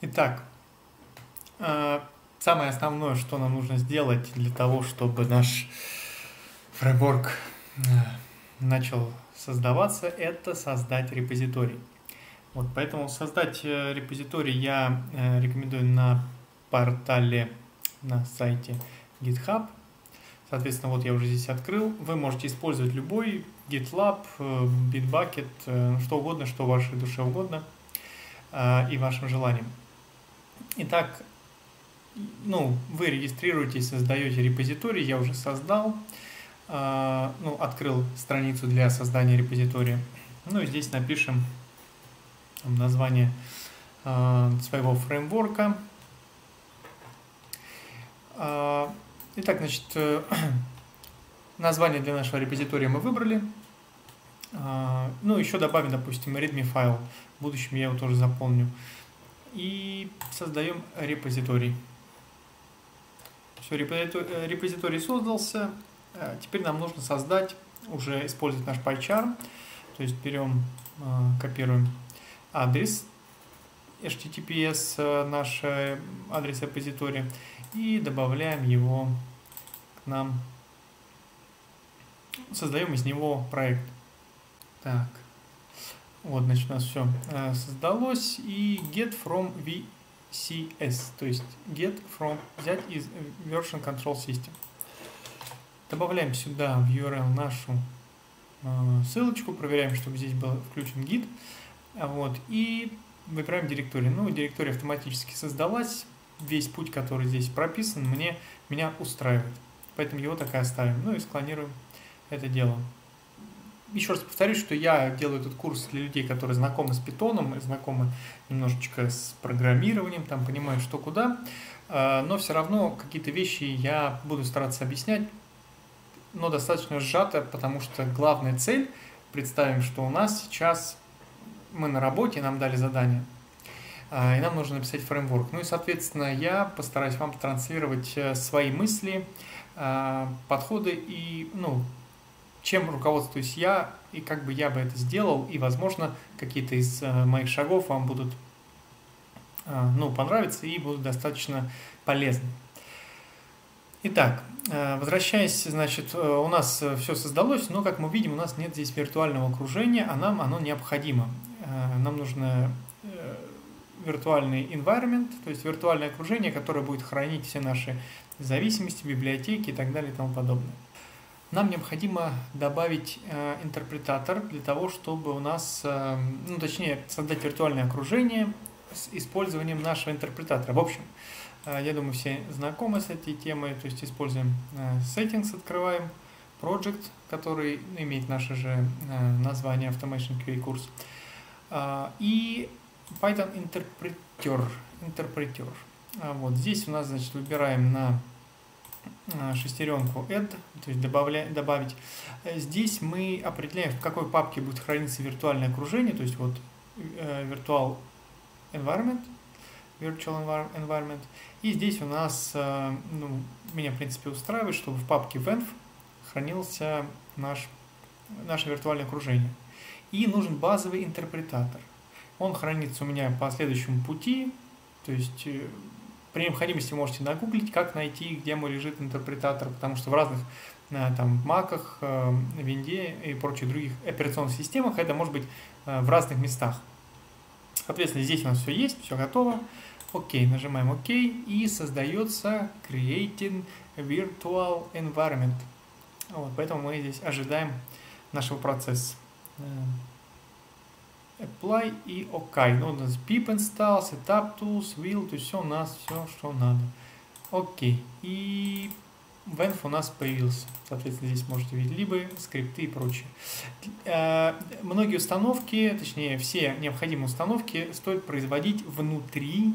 Итак, самое основное, что нам нужно сделать для того, чтобы наш фреймворк начал создаваться, это создать репозиторий. Вот, поэтому создать репозиторий я рекомендую на портале, на сайте GitHub. Соответственно, вот я уже здесь открыл. Вы можете использовать любой: GitLab, Bitbucket, что угодно, что вашей душе угодно и вашим желаниям. Итак, вы регистрируетесь, создаете репозиторий. Я уже создал, открыл страницу для создания репозитория. Ну и здесь напишем название своего фреймворка. Итак, значит, название для нашего репозитория мы выбрали. Ну, еще добавим, допустим, readme файл. В будущем я его тоже запомню. И создаем репозиторий. Все, репозиторий создался. Теперь нам нужно создать, уже использовать наш PyCharm. То есть берем, копируем адрес HTTPS, наш адрес репозитория, и добавляем его к нам. Создаем из него проект. Так. Вот, значит, у нас все создалось. И get from VCS, то есть get from, взять из Version Control System. Добавляем сюда в URL нашу ссылочку, проверяем, чтобы здесь был включен git. Вот, и выбираем директорию. Ну, директория автоматически создалась. Весь путь, который здесь прописан, меня устраивает. Поэтому его так и оставим. Ну и склонируем это дело. Еще раз повторюсь, что я делаю этот курс для людей, которые знакомы с питоном, знакомы немножечко с программированием, там понимают, что куда. Но все равно какие-то вещи я буду стараться объяснять, но достаточно сжато, потому что главная цель, представим, что у нас сейчас мы на работе, нам дали задание, и нам нужно написать фреймворк. Ну и, соответственно, я постараюсь вам транслировать свои мысли, подходы и, чем руководствуюсь я, и как бы я бы это сделал, и, возможно, какие-то из моих шагов вам будут, понравиться и будут достаточно полезны. Итак, возвращаясь, значит, у нас все создалось, но, как мы видим, у нас нет здесь виртуального окружения, а нам оно необходимо. Нам нужно виртуальный environment, то есть виртуальное окружение, которое будет хранить все наши зависимости, библиотеки и так далее и тому подобное. Нам необходимо добавить интерпретатор для того, чтобы у нас, создать виртуальное окружение с использованием нашего интерпретатора. В общем, я думаю, все знакомы с этой темой, то есть используем settings, открываем project, который имеет наше же название Automation QA курс, и Python интерпретер. Вот здесь у нас, значит, выбираем на шестеренку add, то есть добавить. Здесь мы определяем, в какой папке будет храниться виртуальное окружение, то есть вот virtual environment. И здесь у нас, меня в принципе устраивает, чтобы в папке venv хранился наше виртуальное окружение. И нужен базовый интерпретатор. Он хранится у меня по следующему пути, то есть при необходимости можете нагуглить, как найти, где мой лежит интерпретатор, потому что в разных маках, винде и прочих других операционных системах это может быть в разных местах. Соответственно, здесь у нас все есть, все готово. Окей, нажимаем ОК, и создается Creating Virtual Environment. Вот, поэтому мы здесь ожидаем нашего процесса. Apply и OK. Ну, у нас pip install, setup tools, will, то есть все у нас, все, что надо. Окей. И venv у нас появился. Соответственно, здесь можете видеть либо скрипты и прочее. Многие установки, точнее, все необходимые установки стоит производить внутри.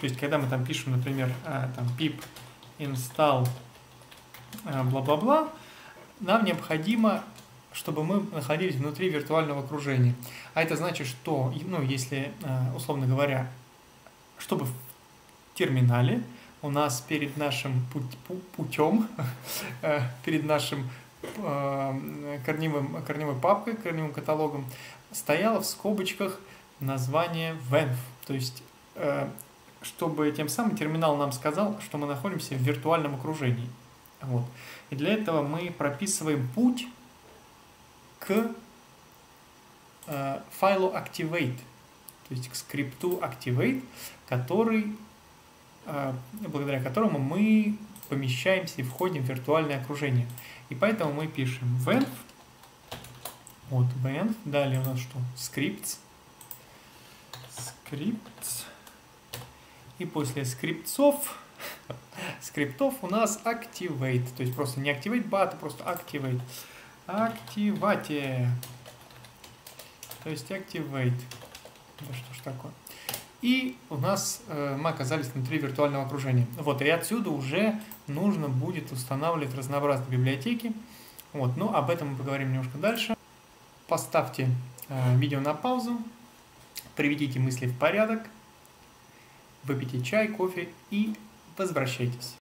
То есть, когда мы там пишем, например, pip install бла-бла-бла, нам необходимо, чтобы мы находились внутри виртуального окружения. А это значит, что, если, условно говоря, чтобы в терминале у нас перед нашим путем, перед нашим корневой папкой, корневым каталогом стояло в скобочках название venv. То есть чтобы тем самым терминал нам сказал, что мы находимся в виртуальном окружении. Вот. И для этого мы прописываем путь к файлу activate, то есть к скрипту activate, который, благодаря которому мы помещаемся и входим в виртуальное окружение. И поэтому мы пишем venv, вот venv, далее у нас что? Scripts, и после скриптов у нас activate, то есть просто не activate bat, а просто activate. Activate, то есть activate. Да что ж такое? И у нас мы оказались внутри виртуального окружения. Вот, и отсюда уже нужно будет устанавливать разнообразные библиотеки. Вот, но об этом мы поговорим немножко дальше. Поставьте видео на паузу, приведите мысли в порядок, выпейте чай, кофе и возвращайтесь.